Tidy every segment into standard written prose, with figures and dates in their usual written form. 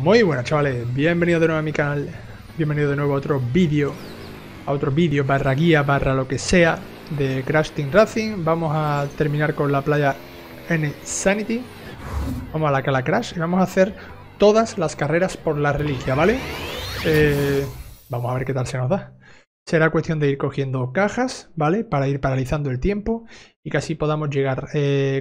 Muy buenas, chavales, bienvenidos de nuevo a mi canal, bienvenidos de nuevo a otro vídeo barra guía, barra lo que sea, de Crash Team Racing. Vamos a terminar con la Playa N. Sanity, vamos a la Cala Crash y vamos a hacer todas las carreras por la reliquia, ¿vale? Vamos a ver qué tal se nos da. Será cuestión de ir cogiendo cajas, ¿vale? Para ir paralizando el tiempo y que así podamos llegar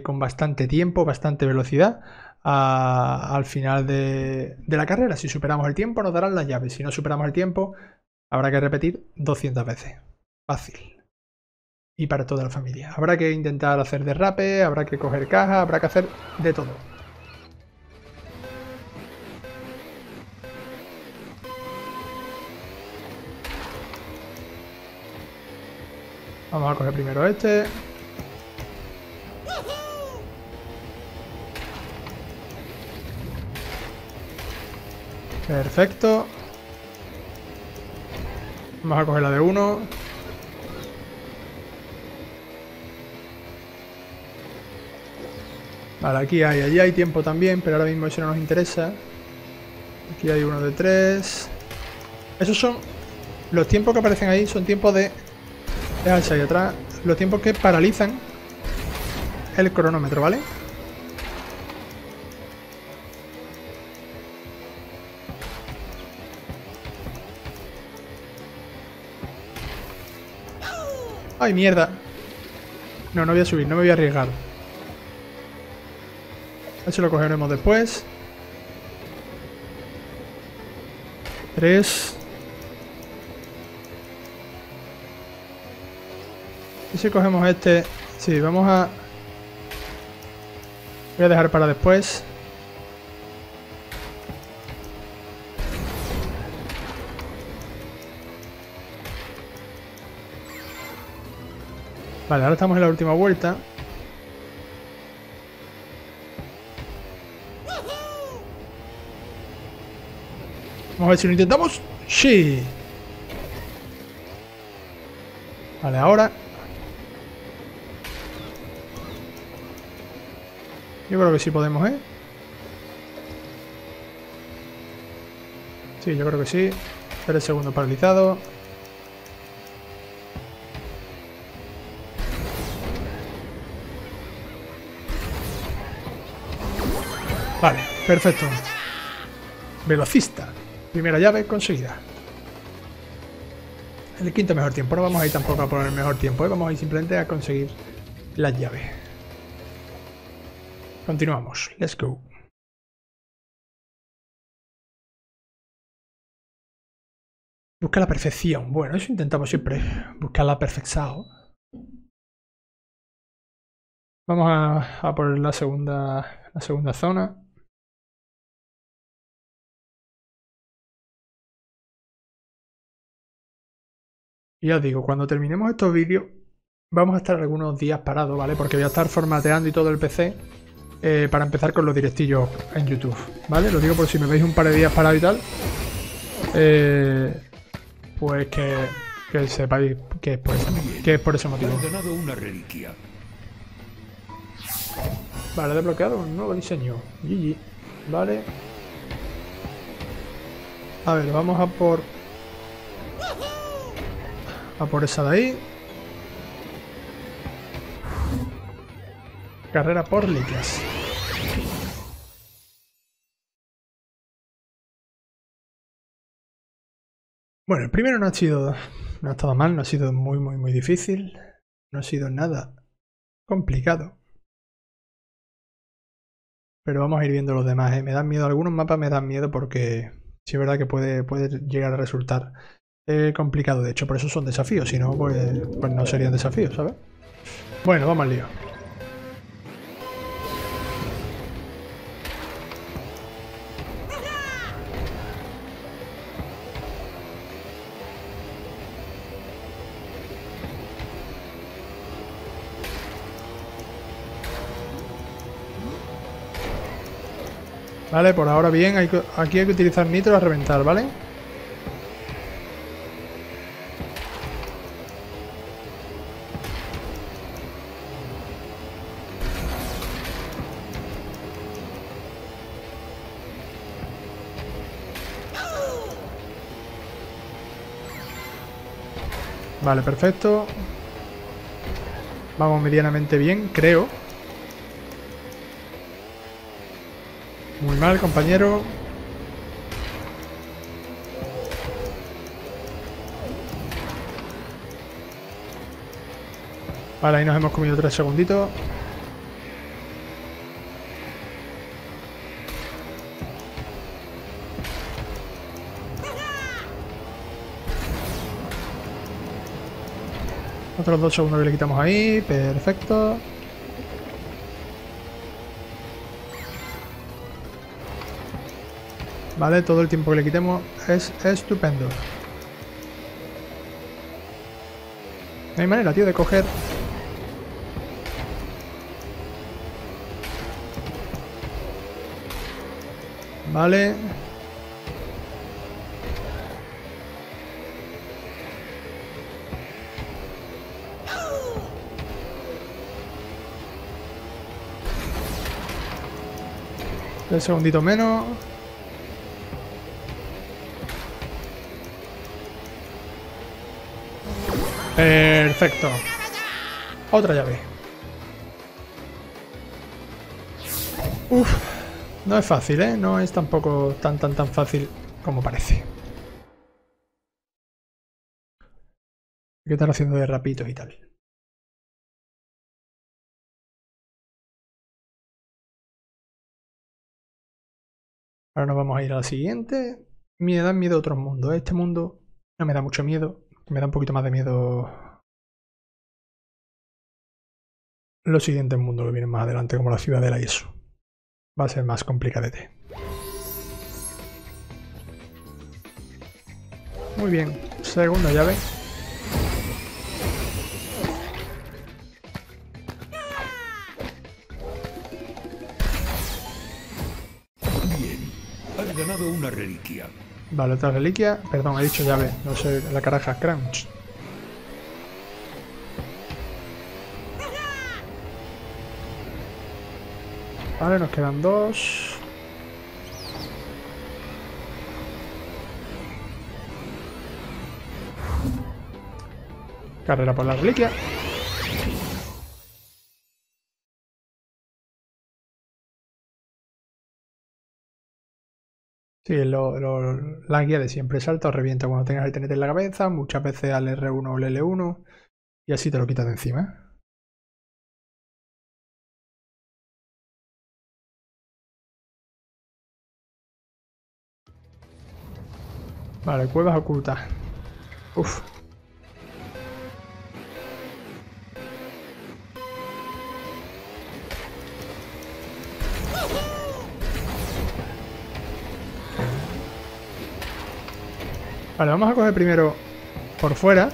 con bastante tiempo, bastante velocidad al final de la carrera. Si superamos el tiempo nos darán las llaves, si no superamos el tiempo habrá que repetir 200 veces. Fácil. Y para toda la familia. Habrá que intentar hacer derrape, habrá que coger caja, habrá que hacer de todo. Vamos a coger primero este. Perfecto. Vamos a coger la de uno. Vale, aquí hay, allí hay tiempo también, pero ahora mismo eso no nos interesa. Aquí hay uno de tres. Esos son... los tiempos que aparecen ahí son tiempos de... déjense ahí atrás. Los tiempos que paralizan el cronómetro, ¿vale? ¡Ay, mierda! No, no voy a subir, no me voy a arriesgar. Eso lo cogeremos después. 3. Y si cogemos este... sí, vamos a... voy a dejar para después. Vale, ahora estamos en la última vuelta. Vamos a ver si lo intentamos. ¡Sí! Vale, ahora... yo creo que sí podemos, ¿eh? Sí, yo creo que sí. 3 segundos paralizado. Vale, perfecto. Velocista. Primera llave conseguida. El quinto mejor tiempo. No vamos a ir tampoco a por el mejor tiempo, ¿eh? Vamos a ir simplemente a conseguir las llaves. Continuamos. Let's go. Busca la perfección. Bueno, eso intentamos siempre. Buscar la perfección. Vamos a por la segunda zona. Ya os digo, cuando terminemos estos vídeos vamos a estar algunos días parados, ¿vale? Porque voy a estar formateando y todo el PC para empezar con los directillos en YouTube, ¿vale? Lo digo por si me veis un par de días parado y tal, pues que sepáis que es por ese motivo. Vale, he desbloqueado un nuevo diseño. GG. Vale. A ver, vamos a por esa de ahí. Carrera por reliquias. Bueno, el primero no ha estado mal, no ha sido muy difícil, no ha sido nada complicado. Pero vamos a ir viendo los demás, ¿eh? Me dan miedo, algunos mapas me dan miedo porque sí es verdad que puede llegar a resultar complicado. De hecho, por eso son desafíos, si no, pues no serían desafíos, ¿sabes? Bueno, vamos al lío. Vale, por ahora bien, aquí hay que utilizar nitro a reventar, ¿vale? Vale, perfecto. Vamos medianamente bien, creo. Muy mal, compañero. Vale, ahí nos hemos comido 3 segunditos. Otros 2 segundos que le quitamos ahí. Perfecto. Vale, todo el tiempo que le quitemos es estupendo. No hay manera, tío, de coger... Vale. Un segundito menos. Perfecto. Otra llave. Uf. No es fácil, ¿eh? No es tampoco tan fácil como parece. Hay que estar haciendo de rapitos y tal. Ahora nos vamos a ir a la siguiente. Me dan miedo otros mundos. Este mundo no me da mucho miedo. Me da un poquito más de miedo los siguientes mundos que vienen más adelante, como la ciudadela y eso. Va a ser más complicadete. Muy bien. Segunda llave. Ganado una reliquia. Vale, otra reliquia. Perdón, he dicho llave. No sé, la caraja. Crunch. Vale, nos quedan 2. Carrera por la reliquia. Sí, la guía de siempre, salta o revienta cuando tengas el tenete en la cabeza, muchas veces al R1 o al L1, y así te lo quitas de encima. Vale, cuevas ocultas. Uf. Vale, vamos a coger primero por fuera.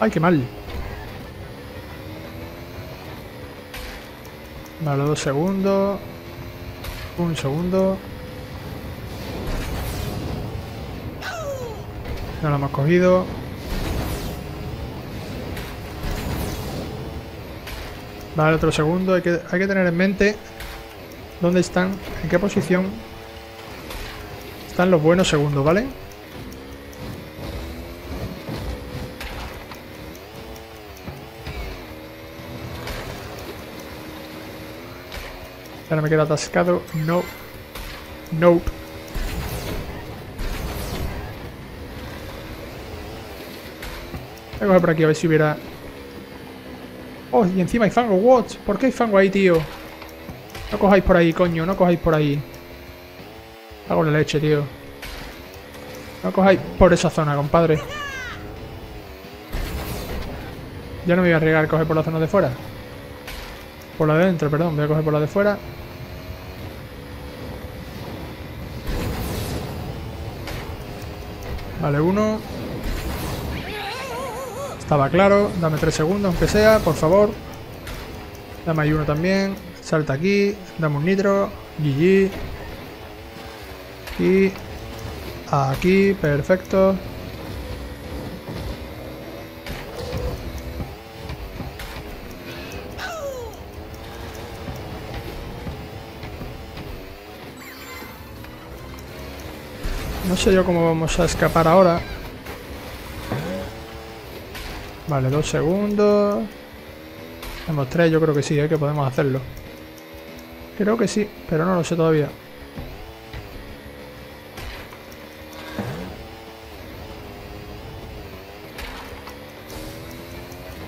¡Ay, qué mal! Vale, 2 segundos. 1 segundo. No lo hemos cogido. Vale, otro segundo. Hay que tener en mente dónde están, en qué posición están los buenos segundos, ¿vale? Ahora me quedo atascado. No. Nope. Voy a coger por aquí a ver si hubiera... Oh, y encima hay fango, what? ¿Por qué hay fango ahí, tío? No cojáis por ahí, coño, no cojáis por ahí. Hago la leche, tío. No cojáis por esa zona, compadre. Ya no me voy a arriesgar a coger por la zona de fuera. Por la de dentro, perdón, voy a coger por la de fuera. Vale, 1. Estaba claro, dame 3 segundos, aunque sea, por favor. Dame ahí 1 también, salta aquí, dame un nitro, GG. Y aquí, perfecto. No sé yo cómo vamos a escapar ahora. Vale, 2 segundos. Tenemos 3, yo creo que sí, que podemos hacerlo. Creo que sí, pero no lo sé todavía.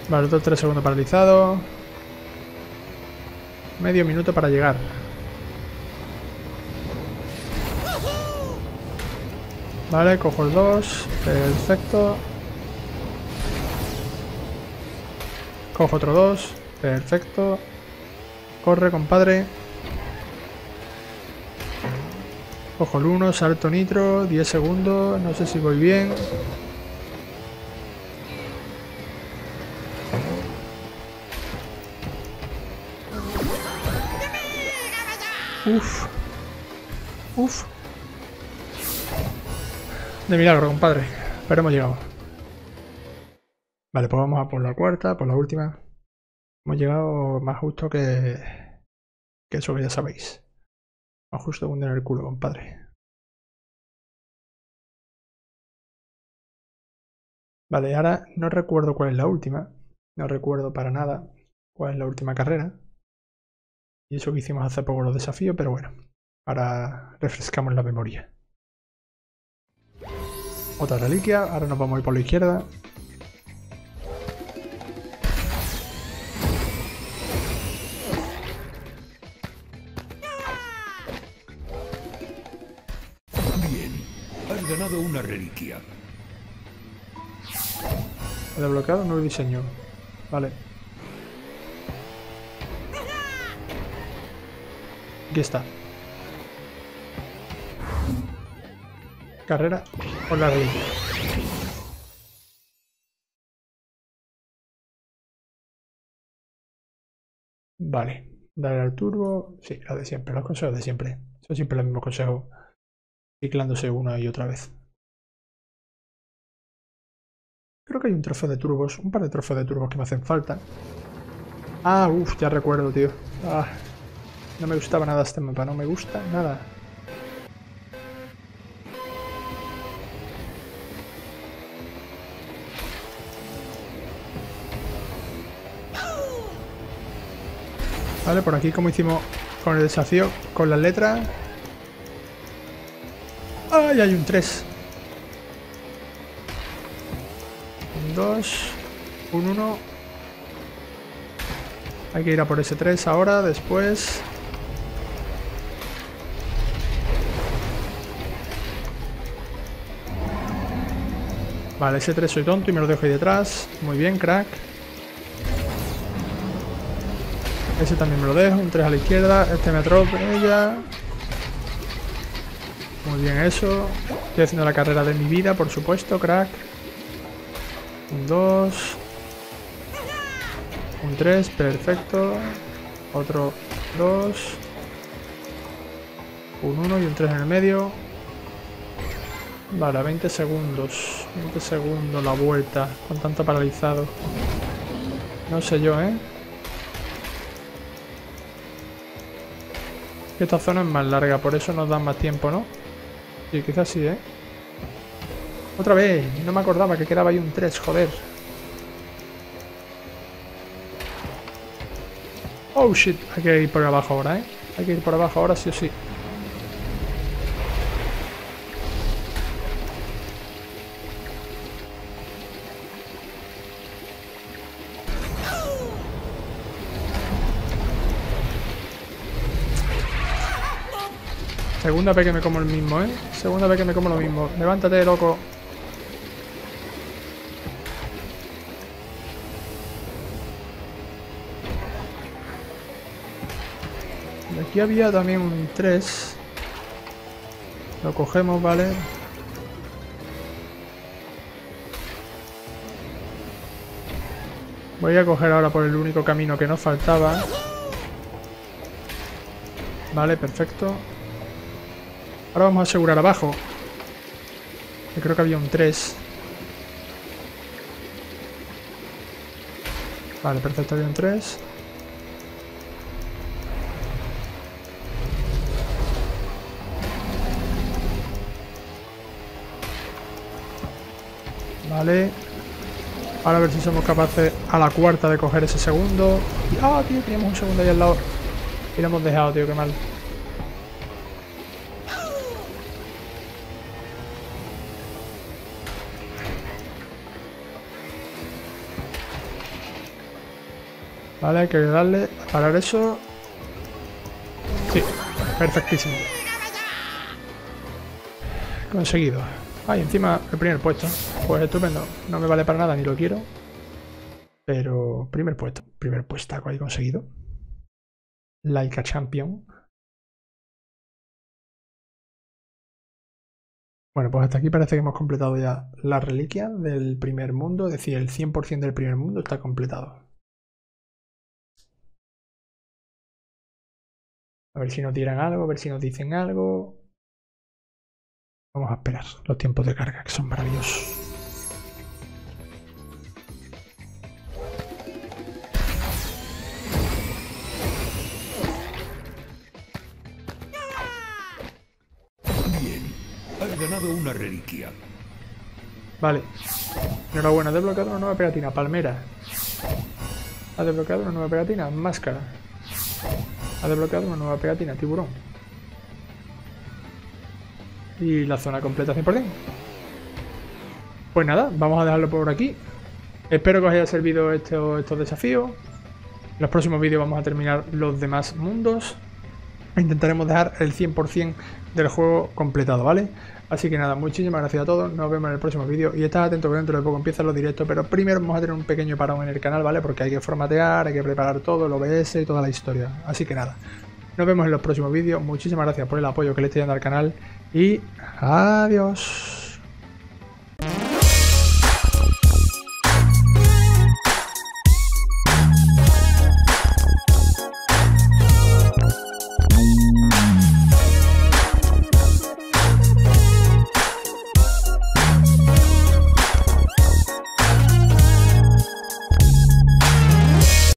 Vale, otros 3 segundos paralizados. Medio minuto para llegar. Vale, cojo el 2. Perfecto. Cojo otro 2. Perfecto. Corre, compadre. Cojo el 1, salto nitro. 10 segundos. No sé si voy bien. Uf. Uf. De milagro, compadre. Pero hemos llegado. Vale, pues vamos a por la cuarta, por la última. Hemos llegado más justo que eso que ya sabéis. Más justo que hundir el culo, compadre. Vale, ahora no recuerdo cuál es la última. No recuerdo para nada cuál es la última carrera. Y eso que hicimos hace poco los desafíos, pero bueno. Ahora refrescamos la memoria. Otra reliquia, ahora nos vamos a ir por la izquierda. Bien, has ganado una reliquia. ¿He desbloqueado? No lo diseño. Vale. Aquí está. Carrera por la reliquia. Vale, dale al turbo. Sí, lo de siempre, los consejos de siempre. Son siempre los mismos consejos, ciclándose una y otra vez. Creo que hay un trofeo de turbos, un par de trofeos de turbos que me hacen falta. Ah, uff, ya recuerdo, tío. Ah, no me gustaba nada este mapa, no me gusta nada. Vale, por aquí como hicimos con el desafío, con las letras. ¡Ay, hay un 3! Un 2, un 1. Hay que ir a por ese 3 ahora, después. Vale, ese 3 soy tonto y me lo dejo ahí detrás. Muy bien, crack. Ese también me lo dejo, un 3 a la izquierda, este me atropella. Muy bien eso. Estoy haciendo la carrera de mi vida, por supuesto, crack. Un 2. Un 3, perfecto. Otro 2. Un 1 y un 3 en el medio. Vale, 20 segundos. 20 segundos la vuelta, con tanto paralizado. No sé yo, ¿eh? Esta zona es más larga, por eso nos dan más tiempo, ¿no? Sí, quizás sí, ¿eh? Otra vez, no me acordaba que quedaba ahí un 3, joder. Oh, shit, hay que ir por abajo ahora, ¿eh? Hay que ir por abajo ahora sí o sí. Segunda vez que me como el mismo, ¿eh? Segunda vez que me como lo mismo. Levántate, loco. Y aquí había también un 3. Lo cogemos, ¿vale? Voy a coger ahora por el único camino que nos faltaba. Vale, perfecto. Ahora vamos a asegurar abajo. Yo creo que había un 3. Vale, perfecto, había un 3. Vale. Ahora a ver si somos capaces a la cuarta de coger ese segundo. Ah, tío, teníamos un segundo ahí al lado. Y lo hemos dejado, tío, qué mal. Vale, hay que darle a parar eso. Sí, perfectísimo. Conseguido. Ahí encima el primer puesto. Pues estupendo. No me vale para nada, ni lo quiero. Pero primer puesto. Primer puestaco ahí conseguido. Like a champion. Bueno, pues hasta aquí parece que hemos completado ya la reliquia del primer mundo. Es decir, el 100% del primer mundo está completado. A ver si nos tiran algo, a ver si nos dicen algo. Vamos a esperar los tiempos de carga, que son maravillosos. Bien, has ganado una reliquia. Vale. Enhorabuena, has desbloqueado una nueva pegatina, palmera. Has desbloqueado una nueva pegatina, máscara. Has desbloqueado una nueva pegatina, tiburón. Y la zona completa 100%. Pues nada, vamos a dejarlo por aquí. Espero que os haya servido estos desafíos. En los próximos vídeos vamos a terminar los demás mundos. Intentaremos dejar el 100% del juego completado, ¿vale? Así que nada, muchísimas gracias a todos. Nos vemos en el próximo vídeo. Y estad atentos que dentro de poco empiezan los directos. Pero primero vamos a tener un pequeño parón en el canal, ¿vale? Porque hay que formatear, hay que preparar todo, el OBS y toda la historia. Así que nada. Nos vemos en los próximos vídeos. Muchísimas gracias por el apoyo que le estoy dando al canal. Y adiós.